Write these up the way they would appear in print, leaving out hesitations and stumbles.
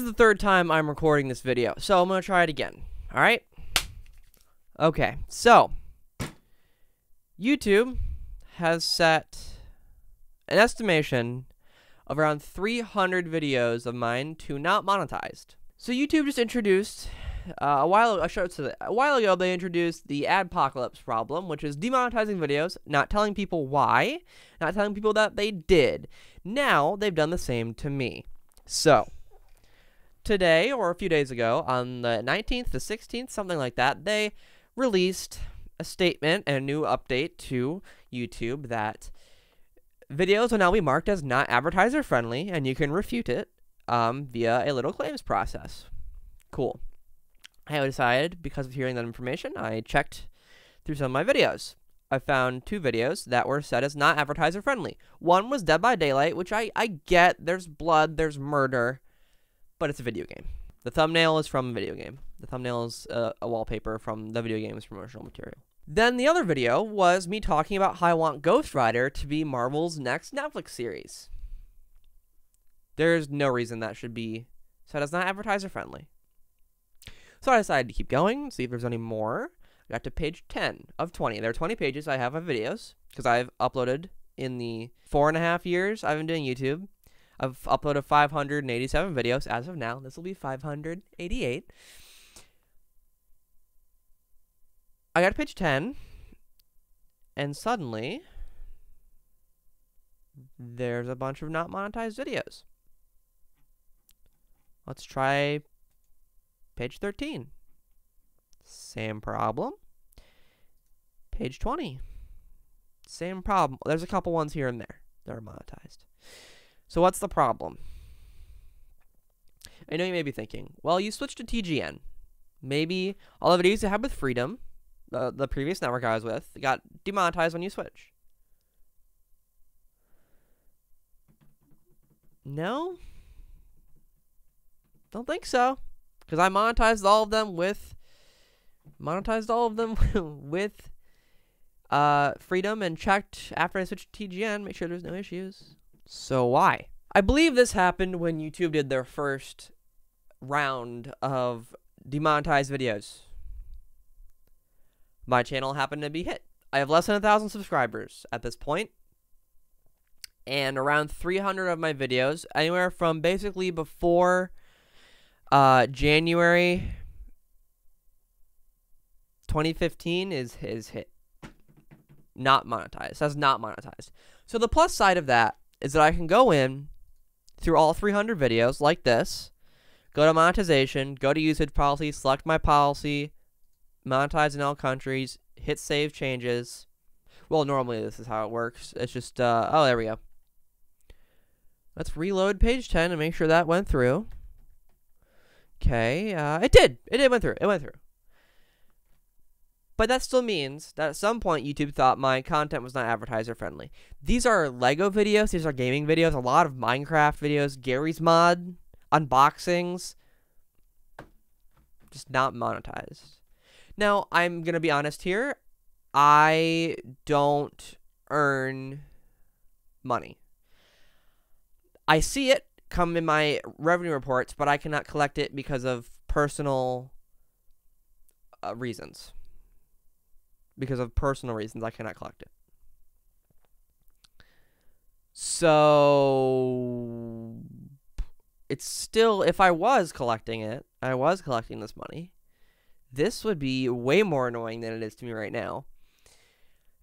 This is the third time I'm recording this video, so I'm gonna try it again. Alright? Okay, so YouTube has set an estimation of around 300 videos of mine to not monetized. So YouTube just introduced a while ago they introduced the adpocalypse problem, which is demonetizing videos, not telling people why, not telling people that they did. Now they've done the same to me. So today, or a few days ago, on the 19th, the 16th, something like that, they released a statement and a new update to YouTube that videos will now be marked as not advertiser friendly, and you can refute it via a little claims process. Cool. I decided, because of hearing that information, I checked through some of my videos. I found two videos that were set as not advertiser friendly. One was Dead by Daylight, which I get. There's blood, there's murder. But it's a video game. The thumbnail is from a video game. The thumbnail is a wallpaper from the video game's promotional material. Then the other video was me talking about how I want Ghost Rider to be Marvel's next Netflix series. There's no reason that should be set as not advertiser friendly. So I decided to keep going, see if there's any more. I got to page 10 of 20. There are 20 pages I have of videos, because I've uploaded in the 4.5 years I've been doing YouTube. I've uploaded 587 videos as of now. This will be 588. I got to page 10, and suddenly there's a bunch of not monetized videos. Let's try page 13. Same problem. Page 20. Same problem. There's a couple ones here and there that are monetized. So what's the problem? I know you may be thinking, well, you switched to TGN. Maybe all the videos I had with Freedom, the previous network I was with, got demonetized when you switch. No? Don't think so. Because I monetized all of them with Freedom, and checked after I switched to TGN, make sure there's no issues. So why? I believe this happened when YouTube did their first round of demonetized videos. My channel happened to be hit. I have less than 1,000 subscribers at this point, and around 300 of my videos, anywhere from basically before January 2015 is hit. Not monetized. That's not monetized. So the plus side of that is that I can go in through all 300 videos like this, go to monetization, go to usage policy, select my policy, monetize in all countries, hit save changes. Well, normally this is how it works. It's just, oh, there we go. Let's reload page 10 and make sure that went through. Okay, it did. It went through. It went through. But that still means that at some point YouTube thought my content was not advertiser friendly. These are Lego videos, these are gaming videos, a lot of Minecraft videos, Gary's Mod, unboxings. Just not monetized. Now, I'm going to be honest here. I don't earn money. I see it come in my revenue reports, but I cannot collect it because of personal reasons. Because of personal reasons, I cannot collect it. So it's still, if I was collecting it, I was collecting this money, this would be way more annoying than it is to me right now.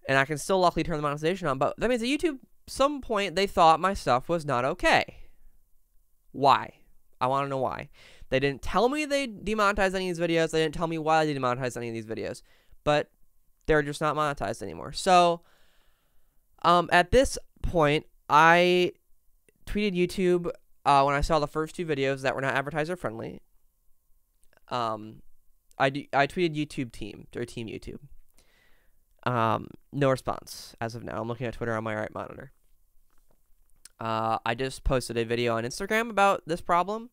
And I can still luckily turn the monetization on, but that means that YouTube, some point, they thought my stuff was not okay. Why? I want to know why. They didn't tell me they demonetized any of these videos. They didn't tell me why they demonetized any of these videos. But they're just not monetized anymore. So, at this point, I tweeted YouTube when I saw the first two videos that were not advertiser friendly. I tweeted YouTube team, or team YouTube. No response as of now. I'm looking at Twitter on my right monitor. I just posted a video on Instagram about this problem.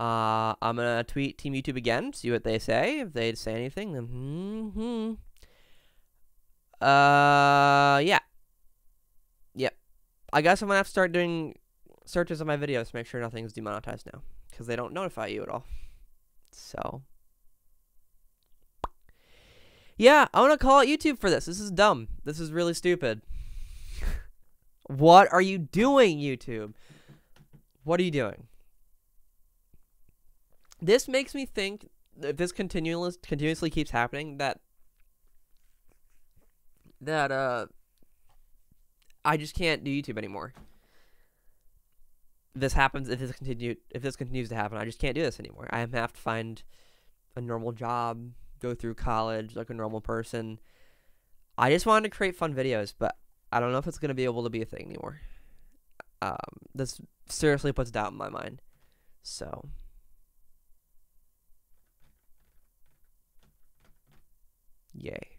I'm gonna tweet team YouTube again, see what they say. If they say anything, then yeah. Yep. I guess I'm gonna have to start doing searches of my videos to make sure nothing's demonetized now, because they don't notify you at all. So yeah, I want to call out YouTube for this. This is dumb. This is really stupid. What are you doing, YouTube? What are you doing? This makes me think, if this continuously keeps happening, that I just can't do YouTube anymore. This happens if this continues to happen. I just can't do this anymore. I have to find a normal job, go through college like a normal person. I just wanted to create fun videos, but I don't know if it's going to be able to be a thing anymore. This seriously puts doubt in my mind. So yay.